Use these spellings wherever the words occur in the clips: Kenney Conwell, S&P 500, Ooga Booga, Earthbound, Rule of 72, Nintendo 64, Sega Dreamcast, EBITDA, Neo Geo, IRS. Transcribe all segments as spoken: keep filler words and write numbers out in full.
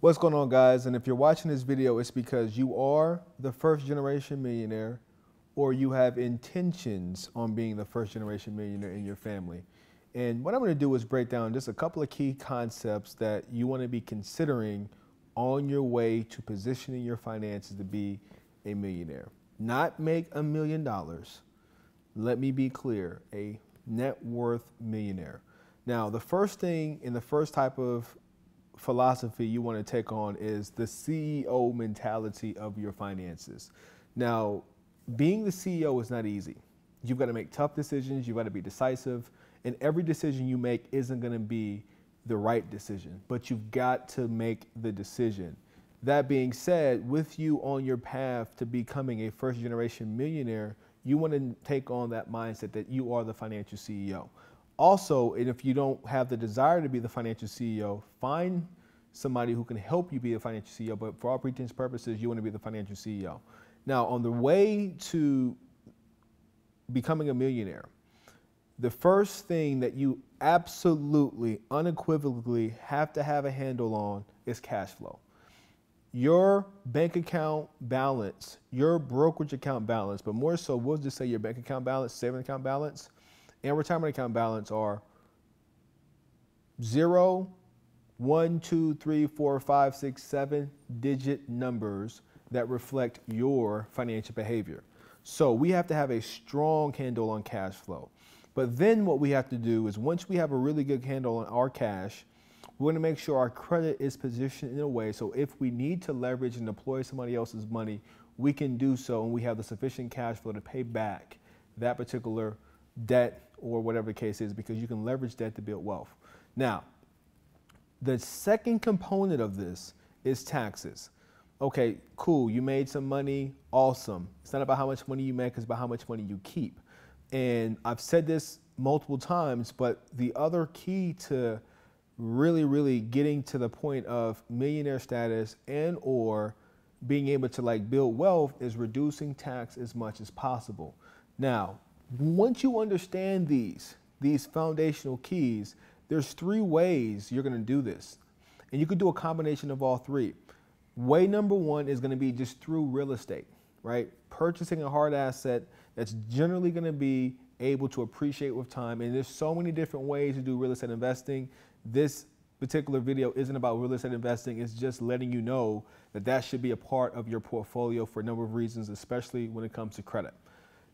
What's going on, guys? And if you're watching this video, it's because you are the first generation millionaire or you have intentions on being the first generation millionaire in your family. And what I'm going to do is break down just a couple of key concepts that you want to be considering on your way to positioning your finances to be a millionaire. Not make a million dollars. Let me be clear, a net worth millionaire. Now, the first thing and the first type of philosophy you want to take on is the C E O mentality of your finances. Now, being the C E O is not easy. You've got to make tough decisions. You've got to be decisive. And every decision you make isn't going to be the right decision, but you've got to make the decision. That being said, with you on your path to becoming a first generation millionaire, you want to take on that mindset that you are the financial C E O. Also, and if you don't have the desire to be the financial C E O, find somebody who can help you be a financial C E O, but for all pretense purposes, you want to be the financial C E O. Now, on the way to becoming a millionaire, the first thing that you absolutely, unequivocally have to have a handle on is cash flow. Your bank account balance, your brokerage account balance, but more so, we'll just say your bank account balance, savings account balance, and retirement account balance are zero, one, two, three, four, five, six, seven digit numbers that reflect your financial behavior. So we have to have a strong handle on cash flow. But then what we have to do is once we have a really good handle on our cash, we want to make sure our credit is positioned in a way so if we need to leverage and deploy somebody else's money, we can do so and we have the sufficient cash flow to pay back that particular debt or whatever the case is, because you can leverage debt to build wealth. Now, the second component of this is taxes. Okay, cool, you made some money, awesome. It's not about how much money you make, it's about how much money you keep. And I've said this multiple times, but the other key to really, really getting to the point of millionaire status and or being able to like build wealth is reducing tax as much as possible. Now, once you understand these, these foundational keys, there's three ways you're going to do this. And you could do a combination of all three. Way number one is going to be just through real estate, right? Purchasing a hard asset that's generally going to be able to appreciate with time. And there's so many different ways to do real estate investing. This particular video isn't about real estate investing. It's just letting you know that that should be a part of your portfolio for a number of reasons, especially when it comes to credit.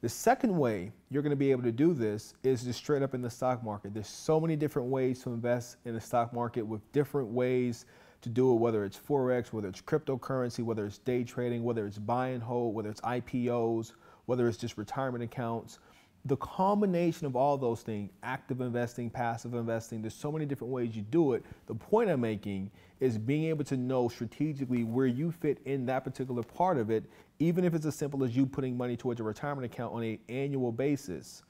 The second way you're going to be able to do this is just straight up in the stock market. There's so many different ways to invest in the stock market with different ways to do it, whether it's Forex, whether it's cryptocurrency, whether it's day trading, whether it's buy and hold, whether it's I P Os, whether it's just retirement accounts. The combination of all those things, active investing, passive investing, there's so many different ways you do it. The point I'm making is being able to know strategically where you fit in that particular part of it, even if it's as simple as you putting money towards a retirement account on an annual basis.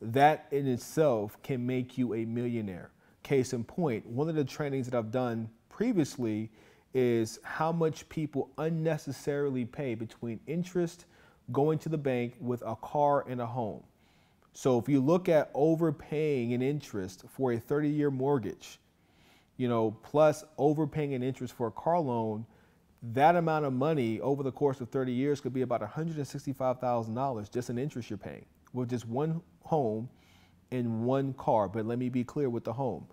That in itself can make you a millionaire. Case in point, one of the trainings that I've done previously is how much people unnecessarily pay between interest, going to the bank with a car and a home. So if you look at overpaying in interest for a thirty year mortgage, you know, plus overpaying in interest for a car loan, that amount of money over the course of thirty years could be about one hundred sixty-five thousand dollars just in interest you're paying with just one home and one car. But let me be clear with the home.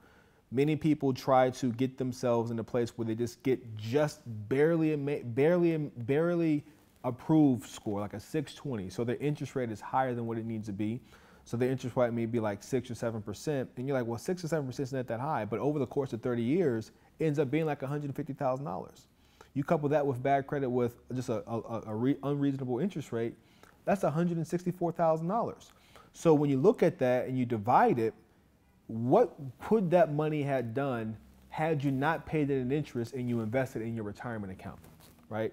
Many people try to get themselves in a place where they just get just barely, barely, barely approved score, like a six twenty. So their interest rate is higher than what it needs to be. So the interest rate may be like six or seven percent. And you're like, well, six or seven percent is not that high. But over the course of thirty years, it ends up being like one hundred fifty thousand dollars. You couple that with bad credit with just a, a, a re unreasonable interest rate, that's one hundred sixty-four thousand dollars. So when you look at that and you divide it, what could that money have done had you not paid it in interest and you invested in your retirement account, right?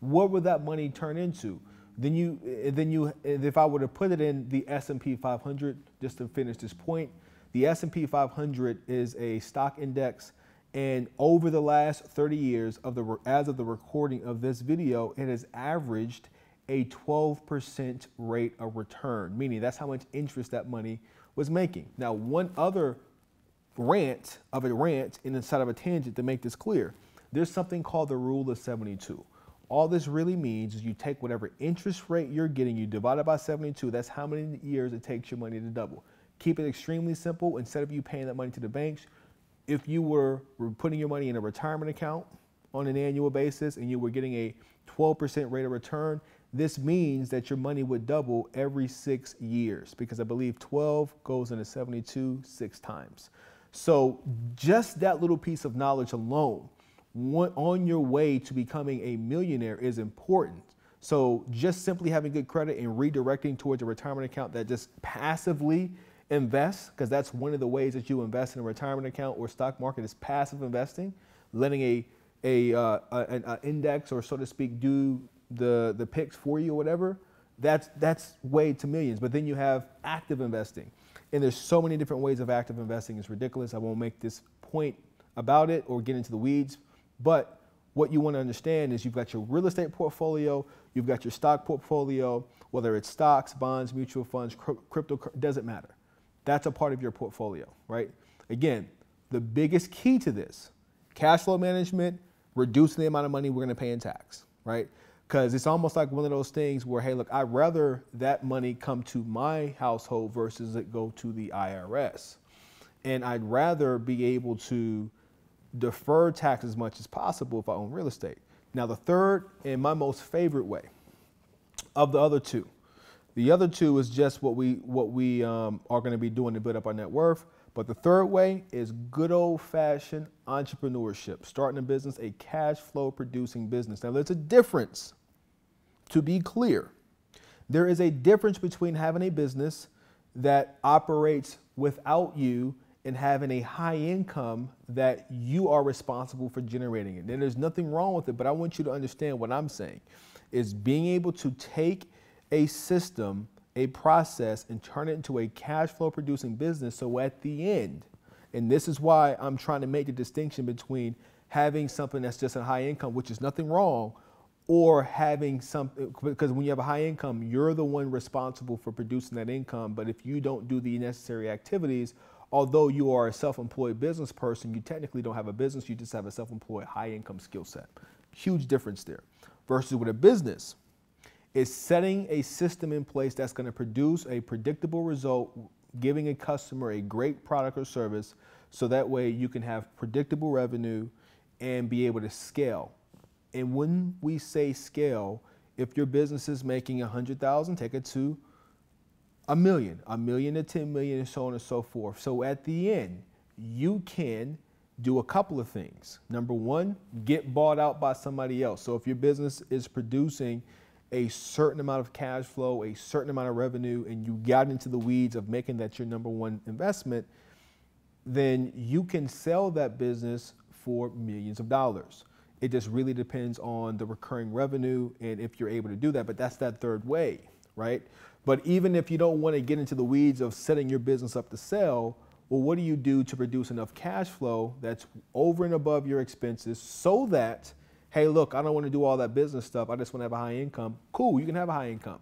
What would that money turn into? Then you, then you, if I were to put it in the S and P five hundred, just to finish this point, the S and P five hundred is a stock index. And over the last thirty years of the, as of the recording of this video, it has averaged a twelve percent rate of return, meaning that's how much interest that money was making. Now, one other rant of a rant and inside of a tangent to make this clear, there's something called the Rule of seventy-two. All this really means is you take whatever interest rate you're getting, you divide it by seventy-two. That's how many years it takes your money to double. Keep it extremely simple. Instead of you paying that money to the banks, if you were putting your money in a retirement account on an annual basis and you were getting a twelve percent rate of return, this means that your money would double every six years because I believe twelve goes into seventy-two six times. So just that little piece of knowledge alone on your way to becoming a millionaire is important. So just simply having good credit and redirecting towards a retirement account that just passively invests, because that's one of the ways that you invest in a retirement account or stock market is passive investing, letting a, a, uh, a an index or so to speak do the, the picks for you or whatever, that's, that's way to millions. But then you have active investing. And there's so many different ways of active investing. It's ridiculous. I won't make this point about it or get into the weeds. But what you want to understand is you've got your real estate portfolio, you've got your stock portfolio, whether it's stocks, bonds, mutual funds, crypto, doesn't matter. That's a part of your portfolio, right? Again, the biggest key to this, cash flow management, reducing the amount of money we're going to pay in tax, right? Because it's almost like one of those things where, hey, look, I'd rather that money come to my household versus it go to the I R S. And I'd rather be able to defer tax as much as possible if I own real estate. Now, the third and my most favorite way of the other two, the other two is just what we what we um, are going to be doing to build up our net worth. But the third way is good old fashioned entrepreneurship, starting a business, a cash flow producing business. Now, there's a difference. To be clear, there is a difference between having a business that operates without you and having a high income that you are responsible for generating it. And there's nothing wrong with it, but I want you to understand what I'm saying is being able to take a system, a process, and turn it into a cash flow producing business. So at the end, and this is why I'm trying to make the distinction between having something that's just a high income, which is nothing wrong, or having something, because when you have a high income, you're the one responsible for producing that income. But if you don't do the necessary activities, although you are a self-employed business person, you technically don't have a business, you just have a self-employed high income skill set. Huge difference there. Versus with a business, it's setting a system in place that's gonna produce a predictable result, giving a customer a great product or service, so that way you can have predictable revenue and be able to scale. And when we say scale, if your business is making one hundred thousand dollars, take it to a million, a million to ten million, and so on and so forth. So at the end, you can do a couple of things. Number one, get bought out by somebody else. So if your business is producing a certain amount of cash flow, a certain amount of revenue, and you got into the weeds of making that your number one investment, then you can sell that business for millions of dollars. It just really depends on the recurring revenue and if you're able to do that, but that's that third way, right? But even if you don't want to get into the weeds of setting your business up to sell, well, what do you do to produce enough cash flow that's over and above your expenses so that, hey, look, I don't want to do all that business stuff. I just want to have a high income. Cool, you can have a high income.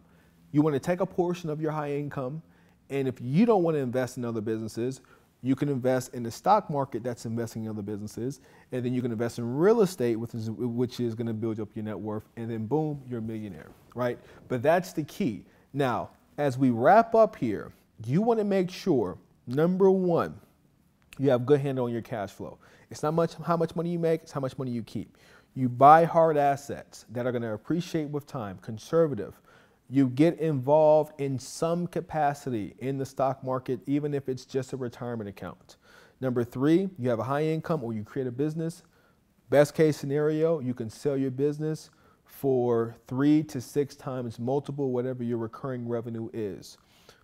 You want to take a portion of your high income, and if you don't want to invest in other businesses, you can invest in the stock market that's investing in other businesses, and then you can invest in real estate, which is, which is going to build up your net worth, and then boom, you're a millionaire, right? But that's the key. Now, as we wrap up here, you want to make sure, number one, you have a good handle on your cash flow. It's not much how much money you make, it's how much money you keep. You buy hard assets that are going to appreciate with time, conservative. You get involved in some capacity in the stock market, even if it's just a retirement account. Number three, you have a high income or you create a business. Best case scenario, you can sell your business for three to six times multiple, whatever your recurring revenue is.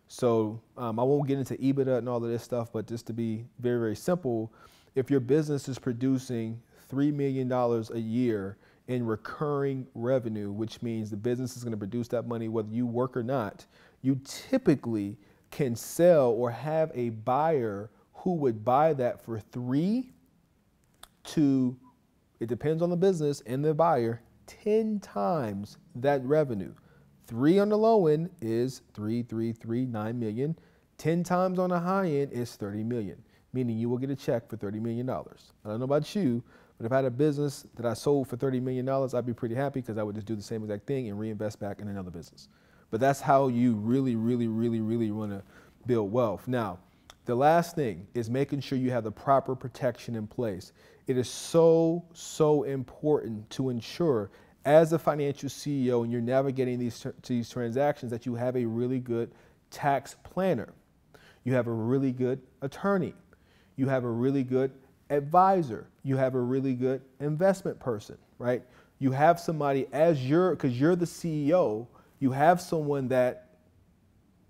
So um, I won't get into EBITDA and all of this stuff, but just to be very, very simple, if your business is producing three million dollars a year in recurring revenue, which means the business is going to produce that money, whether you work or not, you typically can sell or have a buyer who would buy that for three to, it depends on the business and the buyer, ten times that revenue. Three on the low end is three, three, three, nine million. Ten times on the high end is thirty million, meaning you will get a check for thirty million dollars. I don't know about you, But if I had a business that I sold for thirty million dollars, I'd be pretty happy because I would just do the same exact thing and reinvest back in another business. But that's how you really, really, really, really want to build wealth. Now, the last thing is making sure you have the proper protection in place. It is so, so important to ensure as a financial C E O and you're navigating these, these transactions that you have a really good tax planner. You have a really good attorney. You have a really good advisor. You have a really good investment person, right? You have somebody as your, because you're the C E O, you have someone that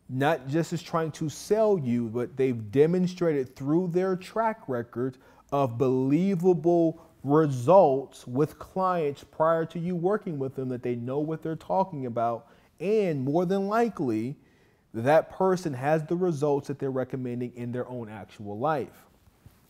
not just is trying to sell you, but they've demonstrated through their track record of believable results with clients prior to you working with them, that they know what they're talking about. And more than likely, that person has the results that they're recommending in their own actual life.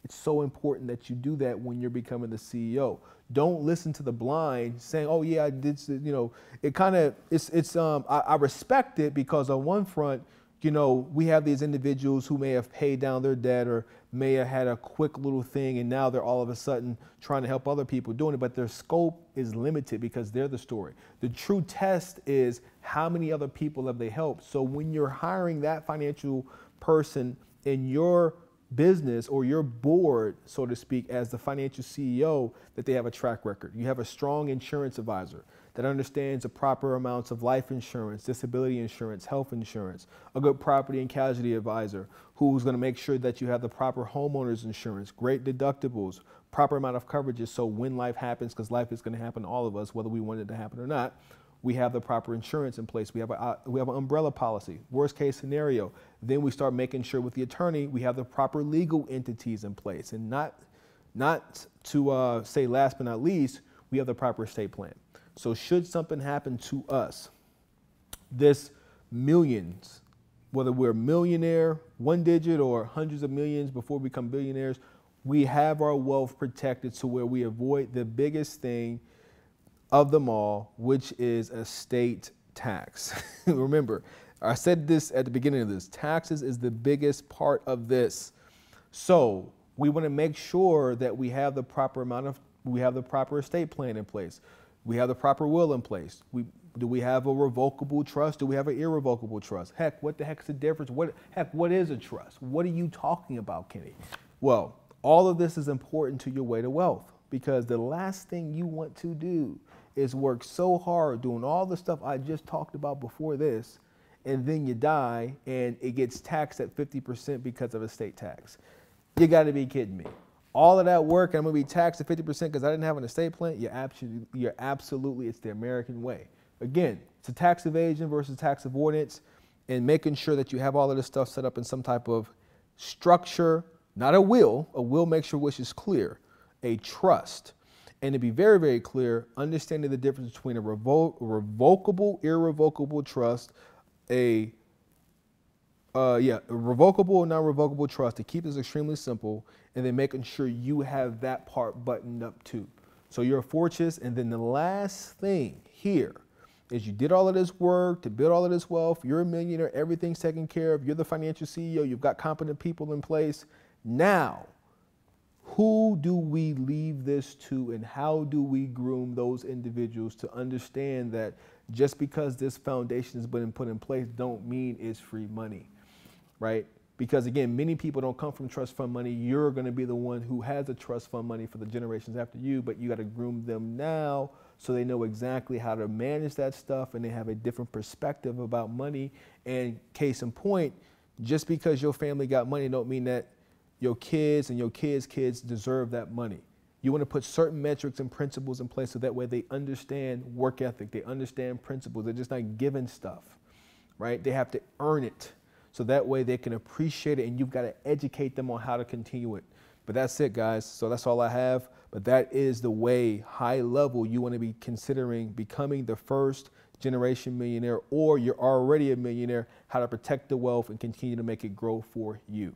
It's so important that you do that when you're becoming the C E O. Don't listen to the blind saying, "Oh yeah, I did." You know, it kind of it's it's um I, I respect it because on one front, you know, we have these individuals who may have paid down their debt or may have had a quick little thing, and now they're all of a sudden trying to help other people doing it, but their scope is limited because they're the story. The true test is how many other people have they helped. So when you're hiring that financial person in your business or your board, so to speak, as the financial C E O, that they have a track record. You have a strong insurance advisor that understands the proper amounts of life insurance, disability insurance, health insurance, a good property and casualty advisor who's going to make sure that you have the proper homeowners insurance, great deductibles, proper amount of coverages, so when life happens, because life is going to happen to all of us, whether we want it to happen or not, we have the proper insurance in place. We have, a, we have an umbrella policy, worst case scenario. Then we start making sure with the attorney, we have the proper legal entities in place. And not, not to uh, say last but not least, we have the proper estate plan. So should something happen to us, this millions, whether we're a millionaire, one digit, or hundreds of millions before we become billionaires, we have our wealth protected to where we avoid the biggest thing of them all, which is estate tax. Remember, I said this at the beginning of this, taxes is the biggest part of this. So we want to make sure that we have the proper amount of, we have the proper estate plan in place. We have the proper will in place. We, do we have a revocable trust? Do we have an irrevocable trust? Heck, what the heck's the difference? What, heck, what is a trust? What are you talking about, Kenney? Well, all of this is important to your way to wealth, because the last thing you want to do is work so hard doing all the stuff I just talked about before this, and then you die and it gets taxed at fifty percent because of estate tax. You gotta be kidding me. All of that work, I'm gonna be taxed at fifty percent because I didn't have an estate plan? You're absolutely, you're absolutely, it's the American way. Again, it's a tax evasion versus tax avoidance, and making sure that you have all of this stuff set up in some type of structure, not a will. A will makes your wishes clear. A trust. And to be very, very clear, understanding the difference between a revo revocable, irrevocable trust, a, uh, yeah, a revocable and non-revocable trust, to keep this extremely simple, and then making sure you have that part buttoned up too. So you're a fortress. And then the last thing here is you did all of this work to build all of this wealth. You're a millionaire. Everything's taken care of. You're the financial C E O. You've got competent people in place. Now, who do we leave this to, and how do we groom those individuals to understand that just because this foundation has been put in place don't mean it's free money, right? Because again, many people don't come from trust fund money. You're going to be the one who has the trust fund money for the generations after you, but you got to groom them now so they know exactly how to manage that stuff and they have a different perspective about money. And case in point, just because your family got money don't mean that your kids and your kids' kids deserve that money. You want to put certain metrics and principles in place so that way they understand work ethic, they understand principles, they're just not given stuff, right? They have to earn it. So that way they can appreciate it, and you've got to educate them on how to continue it. But that's it, guys. So that's all I have. But that is the way, high level, you want to be considering becoming the first generation millionaire, or you're already a millionaire, how to protect the wealth and continue to make it grow for you.